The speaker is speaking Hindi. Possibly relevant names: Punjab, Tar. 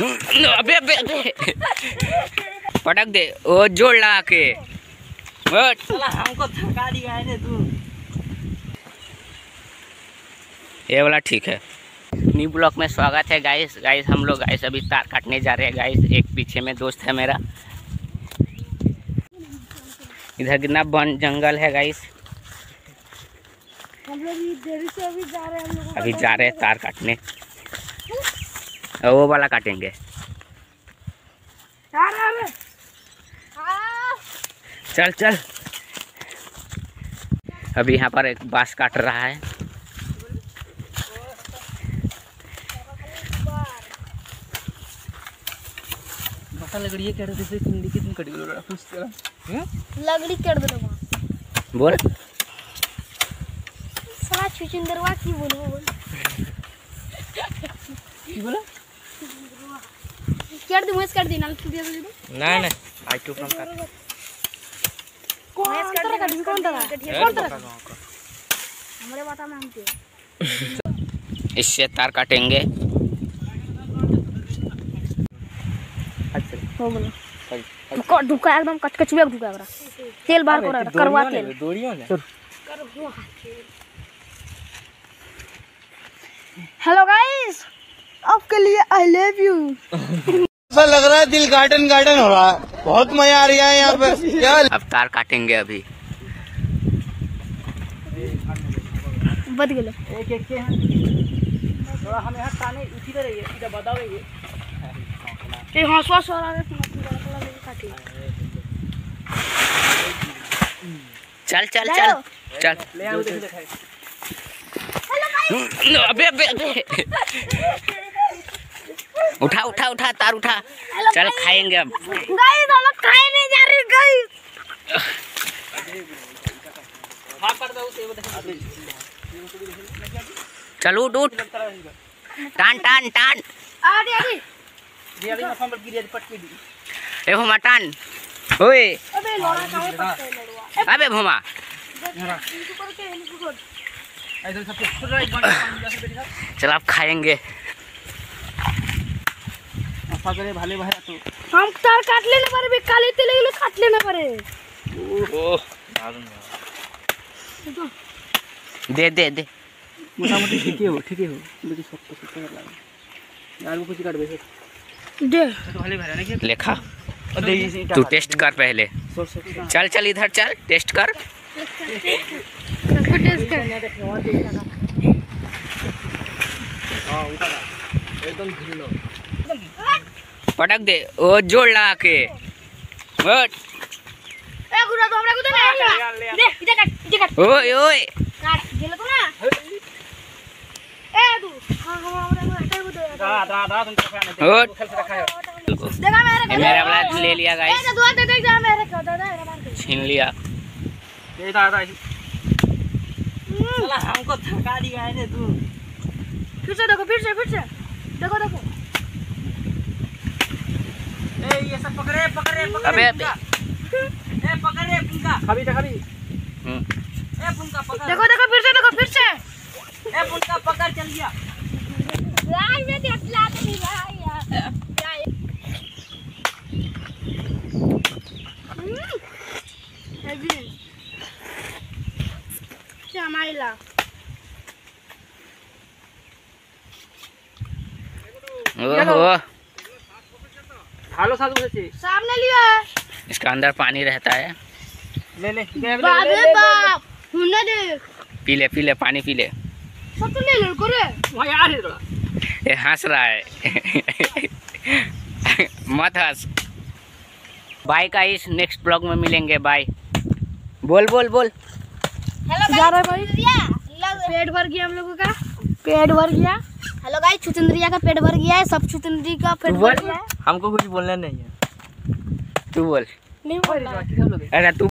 अबे अबे पटक दे ओ जोड़ ला के हमको थका दिया है तू। ये वाला ठीक है। न्यू ब्लॉक में स्वागत है गाइस। हम लोग गाइस अभी तार काटने जा रहे हैं गाइस। एक पीछे में दोस्त है मेरा। इधर कितना वन जंगल है गाइस। हम लोग देरी से अभी जा रहे हैं। अभी जा रहे हैं तार काटने। वो वाला काटेंगे। चल चल। अभी यहाँ पर एक बांस काट रहा है। लकड़ी काट दो। बोल चुचंदरवा की बोलो की बोला कर दे मैच कर दे ना दे दे ना ना आई टू फ्रॉम कर मैच कर दे कौन तरह हमरे बाटा में हमके इससे तार काटेंगे। अच्छा हो बोलो को दुका एकदम कटकचुआ दुका हमरा तेल बाहर कर करवा तेल दोड़ियो ना करवा तेल। हेलो गाइस आपके लिए आई लव यू। ऐसा लग रहा है दिल गार्डन गार्डन हो रहा है। बहुत मजा आ रहा है यहाँ पे। क्या अब तार काटेंगे। अभी बद गए थोड़ा हम यहाँ ताने उठी रहिए सीधा बताओगे। हाँ श्वास चल चल चल चल। अबे अबे उठा उठा उठा तार उठा। चल खाएंगे अब गाइस। हम लोग खाए नहीं जा रहे गाइस। हां कर दो उसे चल उठ टान टान टान आड़ी आड़ी ये अभी मौसम पर गिरे पटकी दी ए भोमा टान ओए। अबे लोड़ा काहे पटके लोड़वा। अबे भोमा ऊपर के हेलीकॉप्टर चल आप खाएंगे। भाले तो हम तार काट लेने पर भी काले तेल के लिए काट लेने पर दे दे दे मोटामोटी ठीक है हो बेटी सब कुछ कर ला यार वो कुछ काट दे भाले भरा ना लेखा तू टेस्ट कर पहले। चल चल इधर चल टेस्ट कर। पटक दे ओ जोड़ ला के ओए ओए मेरा ले लिया गाइस। छीन लिया। साला हमको थका दिया है तू। फिर से देखो ए ये सब पकड़े। अबे ए पकड़े पुंका खबी ए पुंका पकड़ देखो फिर से ए पुंका पकड़ चल गया भाई। मैं तेरे खिलाफ नहीं भाई यार हेवी माइला ओहो हेलो साधु से सामने लिया है। इसका अंदर पानी रहता है। ले बाप हुने देख पी ले पानी पी ले सब तो ले लो करे भाई यार है थोड़ा ये हंस रहा है। मत हंस। बाय गाइस नेक्स्ट ब्लॉग में मिलेंगे। बाय बोल जा रहा है भाई। पेट भर गया हम लोगों का। पेट भर गया। हेलो गाइस चुचंद्रिया का पेट भर गया है। सब चुचंद्री का पेट भर गया है। हमको कुछ बोलना नहीं है। तू बोल नहीं बोल। अरे तू